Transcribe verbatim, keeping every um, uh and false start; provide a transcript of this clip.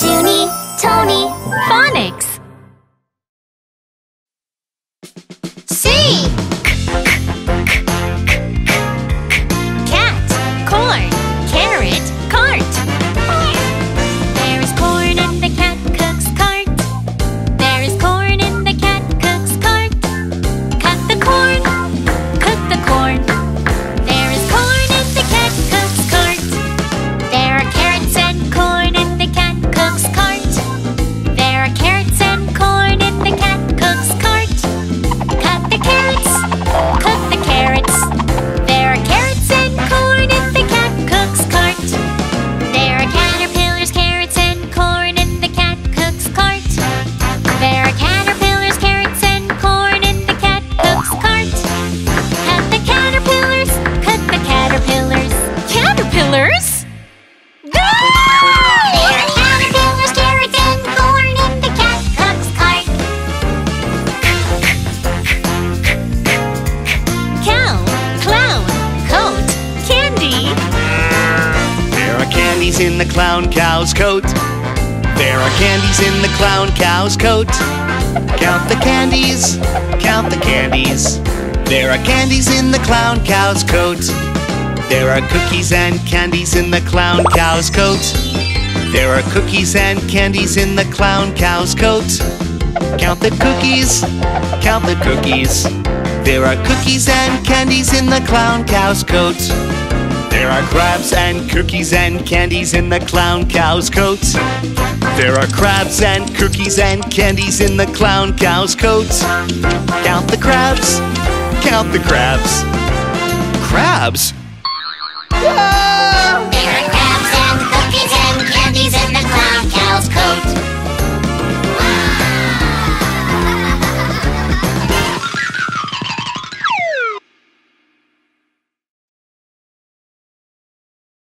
Juny, Tony, Phonics. In the clown cow's coat. There are candies in the clown cow's coat. Count the candies, count the candies. There are candies in the clown cow's coat. There are cookies and candies in the clown cow's coat. There are cookies and candies in the clown cow's coat. Count the cookies, count the cookies. There are cookies and candies in the clown cow's coat. There are crabs and cookies and candies in the clown cow's coat. There are crabs and cookies and candies in the clown cow's coat. Count the crabs, count the crabs. Crabs?